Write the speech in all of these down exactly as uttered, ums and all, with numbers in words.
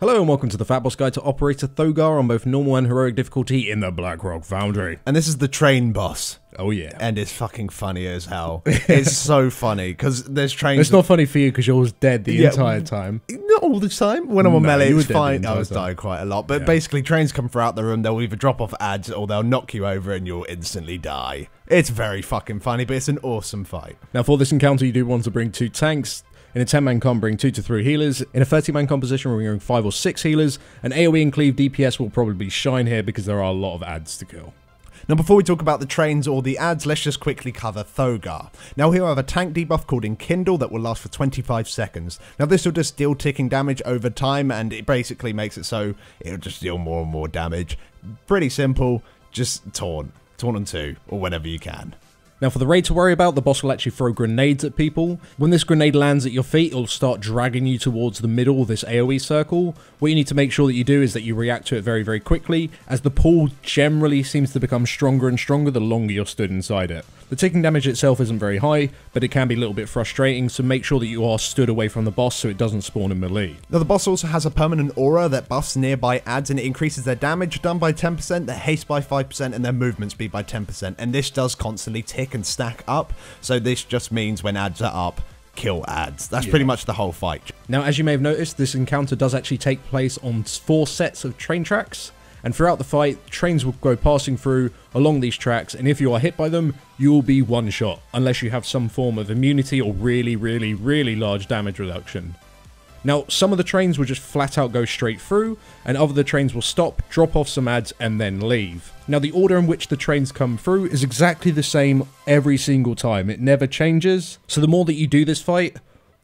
Hello and welcome to the Fat Boss Guide to Operator Thogar on both normal and heroic difficulty in the Blackrock Foundry. And this is the train boss. Oh yeah. And it's fucking funny as hell. It's so funny because there's trains. It's not funny for you because you're always dead the yeah, entire time. Not all the time. When I'm on no, melee, it's fine. I was dying quite a lot. But yeah. basically trains come throughout the room. They'll either drop off ads or they'll knock you over and you'll instantly die. It's very fucking funny, but it's an awesome fight. Now for this encounter, you do want to bring two tanks. In a ten man comp, bring two to three healers. In a thirty man composition, we're bringing five or six healers. And AoE and cleave D P S will probably shine here because there are a lot of adds to kill. Now, before we talk about the trains or the ads, let's just quickly cover Thogar. Now, here I have a tank debuff called Enkindle that will last for twenty-five seconds. Now, this will just deal ticking damage over time, and it basically makes it so it'll just deal more and more damage. Pretty simple, just taunt. Taunt on two, or whenever you can. Now for the raid to worry about, the boss will actually throw grenades at people. When this grenade lands at your feet, it'll start dragging you towards the middle of this AoE circle. What you need to make sure that you do is that you react to it very, very quickly, as the pull generally seems to become stronger and stronger the longer you're stood inside it. The ticking damage itself isn't very high, but it can be a little bit frustrating, so make sure that you are stood away from the boss so it doesn't spawn in melee. Now the boss also has a permanent aura that buffs nearby adds, and it increases their damage done by ten percent, their haste by five percent, and their movement speed by ten percent, and this does constantly tick and stack up, so this just means when ads are up, kill ads. That's yeah. pretty much the whole fight. Now, as you may have noticed, this encounter does actually take place on four sets of train tracks, and throughout the fight, trains will go passing through along these tracks, and if you are hit by them, you will be one shot, unless you have some form of immunity or really, really, really large damage reduction. Now, some of the trains will just flat out go straight through, and other trains will stop, drop off some ads, and then leave. Now, the order in which the trains come through is exactly the same every single time. It never changes. So the more that you do this fight,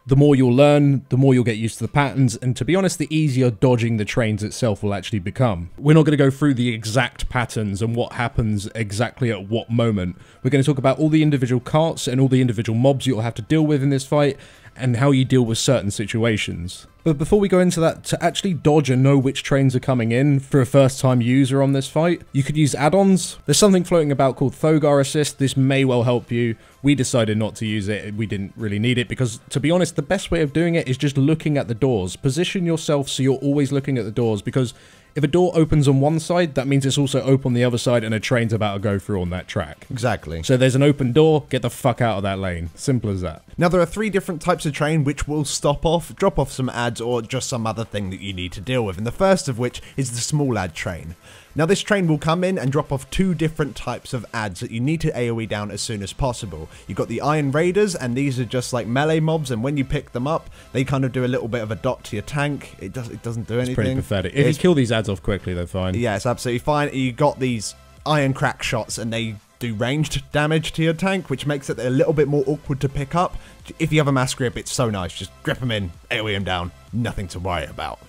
the more you'll learn, the more you'll get used to the patterns, and to be honest, the easier dodging the trains itself will actually become. We're not going to go through the exact patterns and what happens exactly at what moment. We're going to talk about all the individual carts and all the individual mobs you'll have to deal with in this fight, and how you deal with certain situations. But before we go into that, to actually dodge and know which trains are coming in for a first time user on this fight, you could use add-ons. There's something floating about called Thogar Assist. This may well help you. We decided not to use it. We didn't really need it because, to be honest, the best way of doing it is just looking at the doors. Position yourself so you're always looking at the doors, because if a door opens on one side, that means it's also open on the other side and a train's about to go through on that track. Exactly. So there's an open door, get the fuck out of that lane. Simple as that. Now there are three different types of train which will stop off, drop off some ads, or just some other thing that you need to deal with, and the first of which is the small ad train. Now this train will come in and drop off two different types of ads that you need to AoE down as soon as possible. You've got the Iron Raiders, and these are just like melee mobs, and when you pick them up, they kind of do a little bit of a dot to your tank. It, does, it doesn't do anything. It's pretty pathetic. If it's, you kill these ads off quickly, they're fine. Yeah, it's absolutely fine. You got these Iron Crack Shots, and they do ranged damage to your tank, which makes it a little bit more awkward to pick up. If you have a mass grip, it's so nice. Just grip them in, AoE them down, nothing to worry about.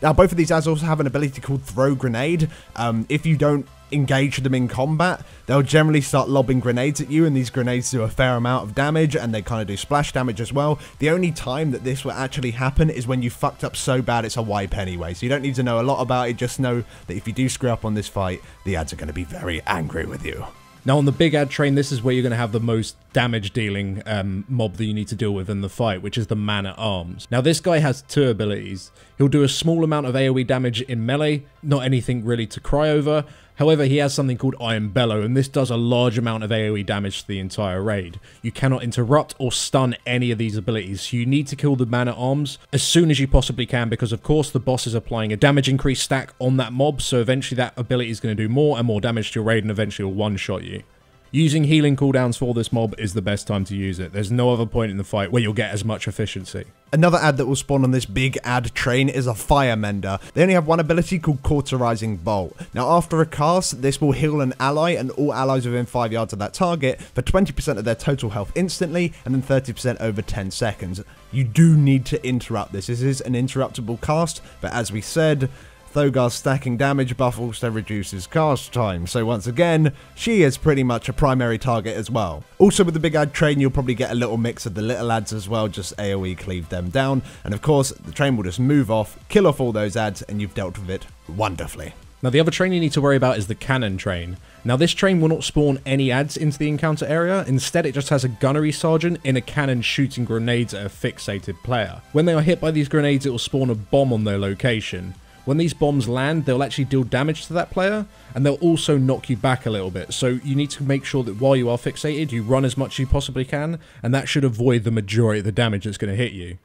Now, both of these ads also have an ability called Throw Grenade. Um, if you don't engage them in combat, they'll generally start lobbing grenades at you, and these grenades do a fair amount of damage, and they kind of do splash damage as well. The only time that this will actually happen is when you fucked up so bad it's a wipe anyway, so you don't need to know a lot about it. Just know that if you do screw up on this fight, the ads are going to be very angry with you. Now on the big ad train, this is where you're going to have the most damage dealing um, mob that you need to deal with in the fight, which is the Man at Arms. Now this guy has two abilities. He'll do a small amount of AoE damage in melee, not anything really to cry over. However, he has something called Iron Bellow, and this does a large amount of AoE damage to the entire raid. You cannot interrupt or stun any of these abilities, so you need to kill the Man at Arms as soon as you possibly can, because of course the boss is applying a damage increase stack on that mob, so eventually that ability is going to do more and more damage to your raid, and eventually will one-shot you. Using healing cooldowns for this mob is the best time to use it. There's no other point in the fight where you'll get as much efficiency. Another ad that will spawn on this big ad train is a Fire Mender. They only have one ability called Cauterizing Bolt. Now after a cast, this will heal an ally and all allies within five yards of that target for twenty percent of their total health instantly, and then thirty percent over ten seconds. You do need to interrupt this. This is an interruptible cast, but as we said, Thogar's stacking damage buff also reduces cast time, so once again, she is pretty much a primary target as well. Also with the big ad train, you'll probably get a little mix of the little ads as well, just AoE cleave them down, and of course, the train will just move off, kill off all those ads, and you've dealt with it wonderfully. Now the other train you need to worry about is the cannon train. Now this train will not spawn any adds into the encounter area, instead it just has a gunnery sergeant in a cannon shooting grenades at a fixated player. When they are hit by these grenades it will spawn a bomb on their location. When these bombs land they'll actually deal damage to that player and they'll also knock you back a little bit, so you need to make sure that while you are fixated you run as much as you possibly can, and that should avoid the majority of the damage that's going to hit you.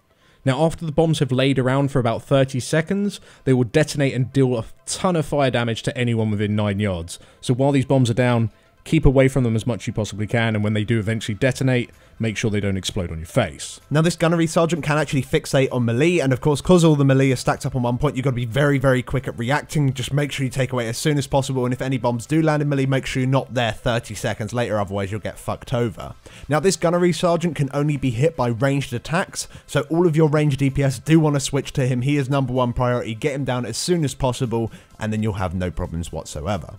Now after the bombs have laid around for about thirty seconds, they will detonate and deal a ton of fire damage to anyone within nine yards. So while these bombs are down, keep away from them as much as you possibly can, and when they do eventually detonate, make sure they don't explode on your face. Now this gunnery sergeant can actually fixate on melee, and of course because all the melee are stacked up on one point, you've got to be very very quick at reacting. Just make sure you take away as soon as possible, and if any bombs do land in melee, make sure you're not there thirty seconds later, otherwise you'll get fucked over. Now this gunnery sergeant can only be hit by ranged attacks, so all of your ranged D P S do want to switch to him. He is number one priority, get him down as soon as possible, and then you'll have no problems whatsoever.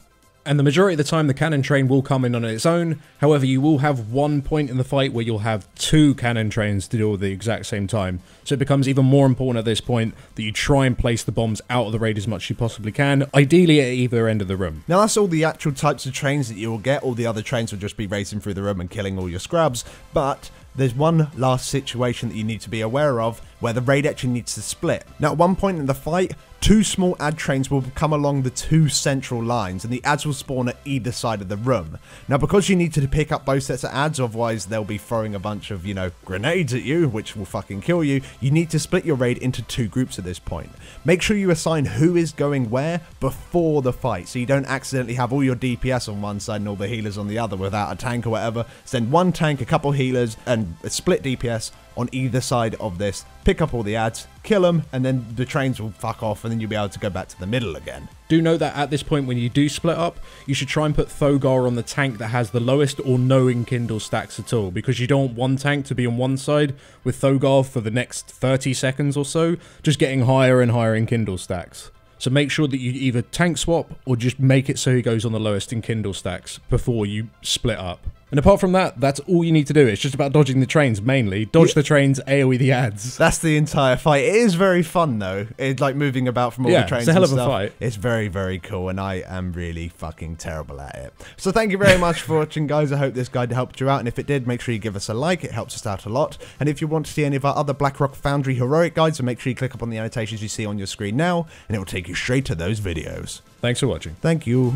And the majority of the time the cannon train will come in on its own, however you will have one point in the fight where you'll have two cannon trains to deal with at the exact same time. So it becomes even more important at this point that you try and place the bombs out of the raid as much as you possibly can, ideally at either end of the room. Now that's all the actual types of trains that you will get. All the other trains will just be racing through the room and killing all your scrubs, but there's one last situation that you need to be aware of where the raid actually needs to split. Now at one point in the fight, two small ad trains will come along the two central lines and the ads will spawn at either side of the room. Now because you need to pick up both sets of ads, otherwise they'll be throwing a bunch of, you know, grenades at you, which will fucking kill you, you need to split your raid into two groups at this point. Make sure you assign who is going where before the fight, so you don't accidentally have all your D P S on one side and all the healers on the other without a tank or whatever. Send one tank, a couple healers, and split D P S on either side of this, pick up all the ads, kill them, and then the trains will fuck off, and then you'll be able to go back to the middle again. Do note that at this point when you do split up, you should try and put Thogar on the tank that has the lowest or no Enkindle stacks at all, because you don't want one tank to be on one side with Thogar for the next thirty seconds or so, just getting higher and higher Enkindle stacks. So make sure that you either tank swap or just make it so he goes on the lowest Enkindle stacks before you split up. And apart from that, that's all you need to do. It's just about dodging the trains, mainly. Dodge yeah. the trains, AoE the ads. That's the entire fight. It is very fun, though. It's like moving about from all yeah, the trains and stuff. It's a hell of a fight. It's very, very cool, and I am really fucking terrible at it. So thank you very much for watching, guys. I hope this guide helped you out, and if it did, make sure you give us a like. It helps us out a lot. And if you want to see any of our other Blackrock Foundry heroic guides, then make sure you click up on the annotations you see on your screen now, and it will take you straight to those videos. Thanks for watching. Thank you.